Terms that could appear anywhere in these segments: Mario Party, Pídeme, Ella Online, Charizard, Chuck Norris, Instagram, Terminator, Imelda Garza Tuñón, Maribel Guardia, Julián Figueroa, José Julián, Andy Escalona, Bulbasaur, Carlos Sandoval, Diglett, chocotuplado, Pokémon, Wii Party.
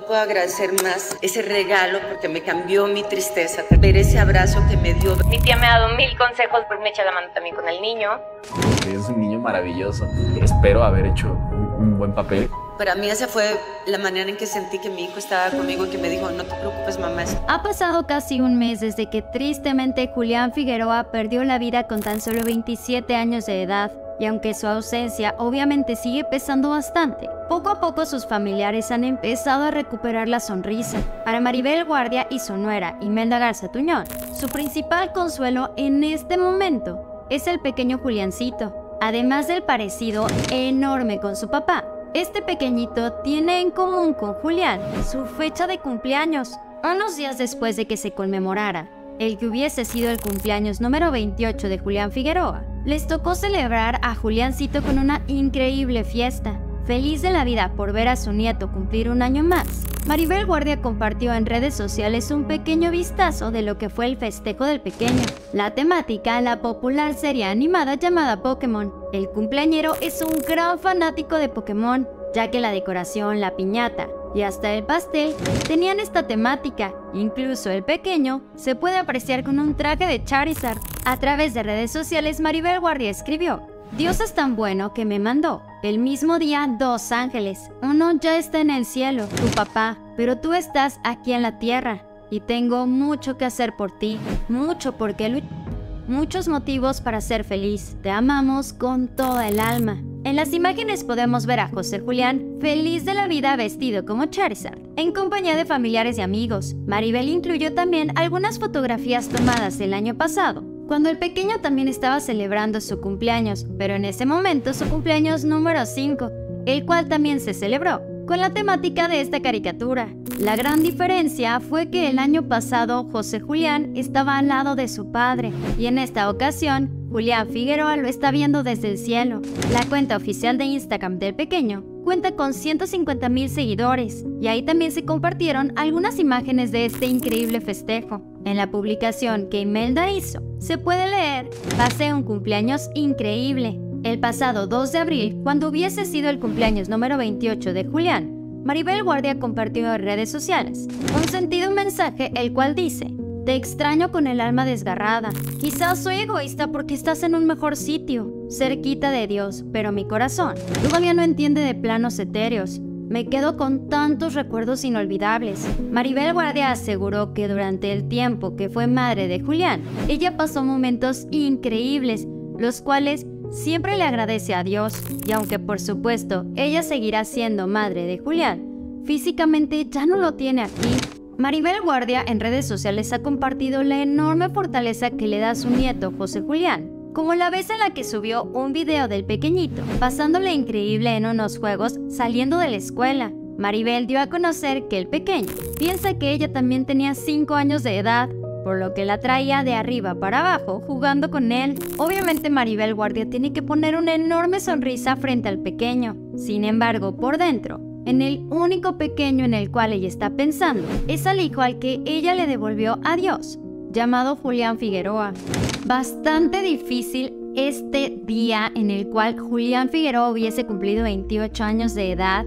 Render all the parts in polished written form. no puedo agradecer más ese regalo porque me cambió mi tristeza, ver ese abrazo que me dio. Mi tía me ha dado 1000 consejos porque me echa la mano también con el niño. Es un niño maravilloso. Espero haber hecho un buen papel. Para mí esa fue la manera en que sentí que mi hijo estaba conmigo y que me dijo, no te preocupes, mamá. Ha pasado casi un mes desde que tristemente Julián Figueroa perdió la vida con tan solo 27 años de edad. Y aunque su ausencia obviamente sigue pesando bastante, poco a poco sus familiares han empezado a recuperar la sonrisa. Para Maribel Guardia y su nuera, Imelda Garza Tuñón, su principal consuelo en este momento es el pequeño Juliancito. Además del parecido enorme con su papá, este pequeñito tiene en común con Julián su fecha de cumpleaños. Unos días después de que se conmemorara el que hubiese sido el cumpleaños número 28 de Julián Figueroa, les tocó celebrar a Juliancito con una increíble fiesta. Feliz de la vida por ver a su nieto cumplir un año más, Maribel Guardia compartió en redes sociales un pequeño vistazo de lo que fue el festejo del pequeño. La temática, la popular serie animada llamada Pokémon. El cumpleañero es un gran fanático de Pokémon, ya que la decoración, la piñata y hasta el pastel tenían esta temática. Incluso el pequeño se puede apreciar con un traje de Charizard. A través de redes sociales, Maribel Guardia escribió: Dios es tan bueno que me mandó el mismo día 2 ángeles. Uno ya está en el cielo, tu papá, pero tú estás aquí en la tierra y tengo mucho que hacer por ti, mucho por qué luchar, muchos motivos para ser feliz. Te amamos con toda el alma. En las imágenes podemos ver a José Julián feliz de la vida vestido como Charizard, en compañía de familiares y amigos. Maribel incluyó también algunas fotografías tomadas el año pasado, cuando el pequeño también estaba celebrando su cumpleaños, pero en ese momento su cumpleaños número 5, el cual también se celebró con la temática de esta caricatura. La gran diferencia fue que el año pasado José Julián estaba al lado de su padre y en esta ocasión Julián Figueroa lo está viendo desde el cielo. La cuenta oficial de Instagram del pequeño cuenta con 150,000 seguidores y ahí también se compartieron algunas imágenes de este increíble festejo. En la publicación que Imelda hizo, se puede leer: pasé un cumpleaños increíble. El pasado 2 de abril, cuando hubiese sido el cumpleaños número 28 de Julián, Maribel Guardia compartió en redes sociales un sentido mensaje el cual dice: te extraño con el alma desgarrada. Quizás soy egoísta porque estás en un mejor sitio, cerquita de Dios, pero mi corazón todavía no entiende de planos etéreos. Me quedo con tantos recuerdos inolvidables. Maribel Guardia aseguró que durante el tiempo que fue madre de Julián, ella pasó momentos increíbles, los cuales siempre le agradece a Dios. Y aunque por supuesto ella seguirá siendo madre de Julián, físicamente ya no lo tiene aquí. Maribel Guardia en redes sociales ha compartido la enorme fortaleza que le da a su nieto José Julián, como la vez en la que subió un video del pequeñito pasándole increíble en unos juegos saliendo de la escuela. Maribel dio a conocer que el pequeño piensa que ella también tenía 5 años de edad, por lo que la traía de arriba para abajo jugando con él. Obviamente Maribel Guardia tiene que poner una enorme sonrisa frente al pequeño, sin embargo por dentro, en el único pequeño en el cual ella está pensando es al hijo al que ella le devolvió a Dios, llamado Julián Figueroa. Bastante difícil este día en el cual Julián Figueroa hubiese cumplido 28 años de edad,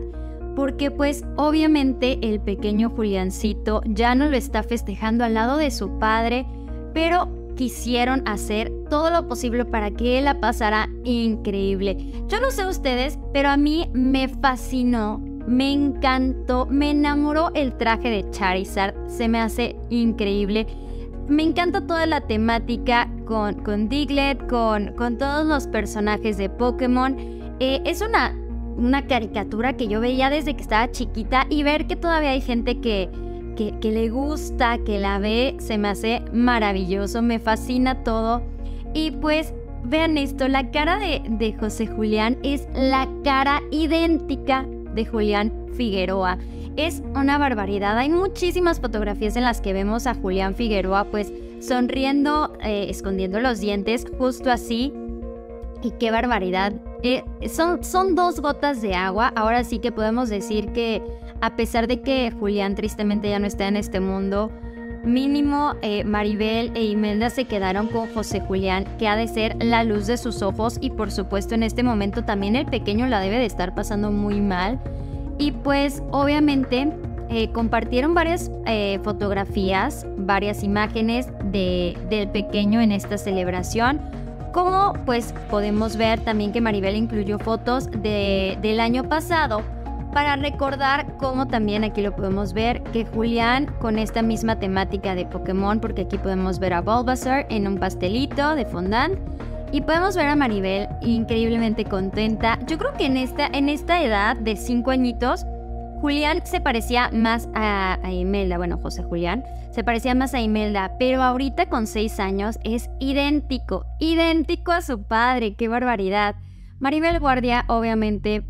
porque pues obviamente el pequeño Juliancito ya no lo está festejando al lado de su padre, pero quisieron hacer todo lo posible para que la pasara increíble. Yo no sé ustedes, pero a mí me fascinó. Me encantó, me enamoró el traje de Charizard, se me hace increíble. Me encanta toda la temática con Diglett, con todos los personajes de Pokémon. Es una caricatura que yo veía desde que estaba chiquita y ver que todavía hay gente que le gusta, que la ve, se me hace maravilloso, me fascina todo. Y pues vean esto, la cara de José Julián es la cara idéntica de Julián Figueroa. Es una barbaridad. Hay muchísimas fotografías en las que vemos a Julián Figueroa pues sonriendo, escondiendo los dientes justo así, y qué barbaridad. Son 2 gotas de agua. Ahora sí que podemos decir que a pesar de que Julián tristemente ya no está en este mundo, mínimo Maribel e Imelda se quedaron con José Julián, que ha de ser la luz de sus ojos, y por supuesto en este momento también el pequeño la debe de estar pasando muy mal. Y pues obviamente Compartieron varias fotografías, varias imágenes del pequeño en esta celebración. Como pues podemos ver también que Maribel incluyó fotos del año pasado para recordar, como también aquí lo podemos ver, que Julián con esta misma temática de Pokémon, porque aquí podemos ver a Bulbasaur en un pastelito de fondant y podemos ver a Maribel increíblemente contenta. Yo creo que en esta edad de 5 añitos, Julián se parecía más a Imelda, bueno, José Julián, se parecía más a Imelda, pero ahorita con 6 años es idéntico, idéntico a su padre, qué barbaridad. Maribel Guardia obviamente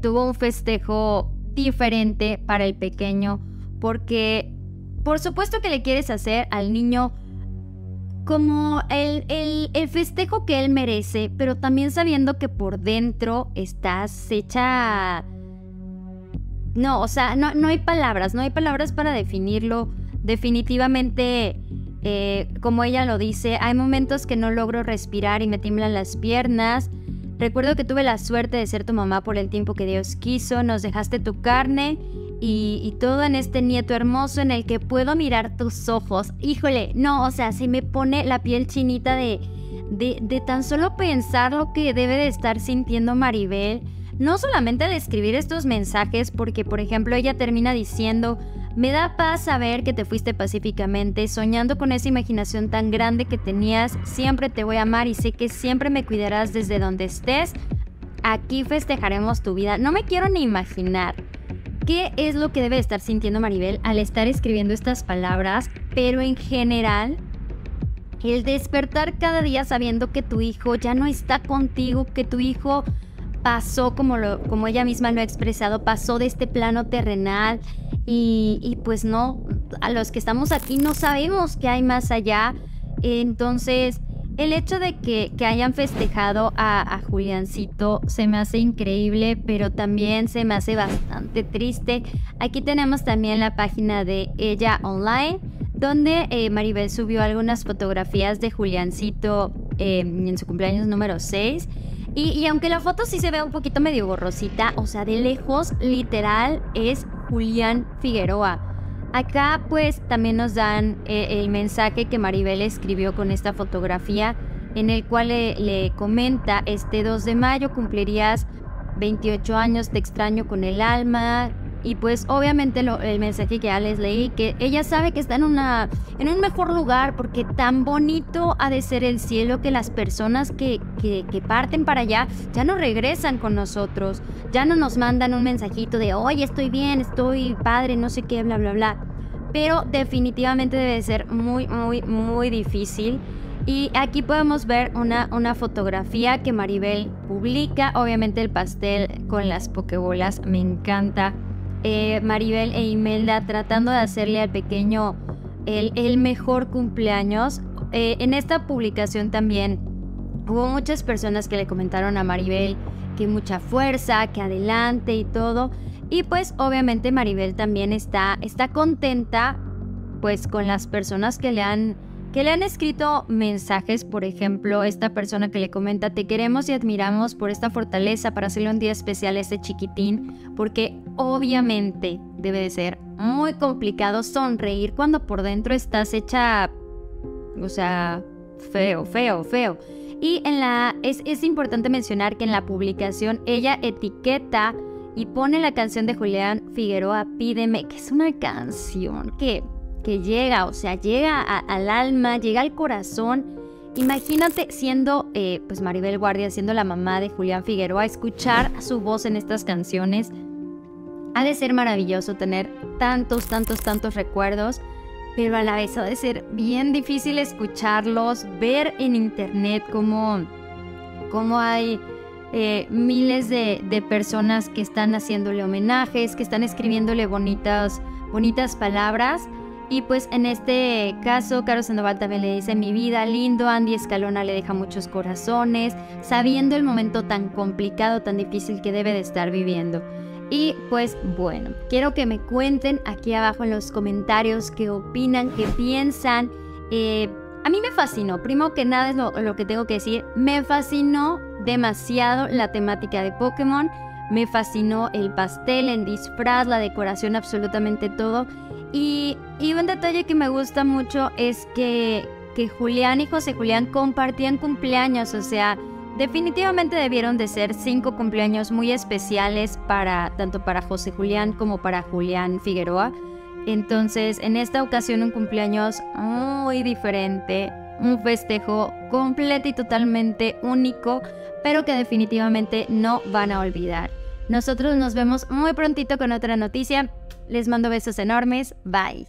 tuvo un festejo diferente para el pequeño, porque por supuesto que le quieres hacer al niño como el festejo que él merece, pero también sabiendo que por dentro estás hecha... No, o sea, no hay palabras para definirlo. Definitivamente, como ella lo dice, hay momentos que no logro respirar y me tiemblan las piernas. Recuerdo que tuve la suerte de ser tu mamá por el tiempo que Dios quiso. Nos dejaste tu carne y todo en este nieto hermoso en el que puedo mirar tus ojos. Híjole, no, o sea, se me pone la piel chinita de tan solo pensar lo que debe de estar sintiendo Maribel. No solamente al escribir estos mensajes, porque por ejemplo ella termina diciendo: me da paz saber que te fuiste pacíficamente, soñando con esa imaginación tan grande que tenías, siempre te voy a amar y sé que siempre me cuidarás desde donde estés, aquí festejaremos tu vida. No me quiero ni imaginar qué es lo que debe estar sintiendo Maribel al estar escribiendo estas palabras, pero en general... el despertar cada día sabiendo que tu hijo ya no está contigo, que tu hijo... pasó, como ella misma lo ha expresado, pasó de este plano terrenal y pues no, a los que estamos aquí no sabemos qué hay más allá. Entonces el hecho de que hayan festejado a Juliancito se me hace increíble, pero también se me hace bastante triste. Aquí tenemos también la página de Ella Online, donde Maribel subió algunas fotografías de Juliancito en su cumpleaños número 6. Y aunque la foto sí se ve un poquito medio borrosita, o sea, de lejos, literal, es Julián Figueroa. Acá pues también nos dan el mensaje que Maribel escribió con esta fotografía, en el cual le comenta: este 2 de mayo cumplirías 28 años, te extraño con el alma. Y pues obviamente el mensaje que ya les leí, que ella sabe que está en un mejor lugar, porque tan bonito ha de ser el cielo que las personas que parten para allá ya no regresan con nosotros, ya no nos mandan un mensajito de oye, estoy bien, estoy padre, no sé qué, bla bla bla. Pero definitivamente debe ser muy muy muy difícil. Y aquí podemos ver una fotografía que Maribel publica, obviamente el pastel con las pokebolas, me encanta. Maribel e Imelda tratando de hacerle al pequeño el mejor cumpleaños. En esta publicación también hubo muchas personas que le comentaron a Maribel que mucha fuerza, que adelante y todo. Y pues obviamente Maribel también está contenta pues con las personas que le han escrito mensajes. Por ejemplo, esta persona que le comenta: te queremos y admiramos por esta fortaleza para hacerle un día especial a este chiquitín, porque obviamente debe de ser muy complicado sonreír cuando por dentro estás hecha, o sea, feo, feo, feo. Y es importante mencionar que en la publicación ella etiqueta y pone la canción de Julián Figueroa, Pídeme, que es una canción que llega, o sea, llega al alma, llega al corazón. Imagínate siendo, pues Maribel Guardia, siendo la mamá de Julián Figueroa, escuchar su voz en estas canciones. Ha de ser maravilloso tener tantos, tantos, tantos recuerdos, pero a la vez ha de ser bien difícil escucharlos, ver en internet cómo hay... miles de personas que están haciéndole homenajes, que están escribiéndole bonitas palabras. Y pues en este caso Carlos Sandoval también le dice: mi vida, lindo. Andy Escalona le deja muchos corazones, sabiendo el momento tan complicado, tan difícil que debe de estar viviendo. Y pues bueno, quiero que me cuenten aquí abajo en los comentarios qué opinan, qué piensan. A mí me fascinó, primero que nada es lo que tengo que decir, me fascinó demasiado la temática de Pokémon. me fascinó el pastel, el disfraz, la decoración, absolutamente todo. Y un detalle que me gusta mucho es que Julián y José Julián compartían cumpleaños, o sea, definitivamente debieron de ser 5 cumpleaños muy especiales para tanto para José Julián como para Julián Figueroa. Entonces, en esta ocasión un cumpleaños muy diferente, un festejo completo y totalmente único, pero que definitivamente no van a olvidar. Nosotros nos vemos muy prontito con otra noticia. Les mando besos enormes. Bye.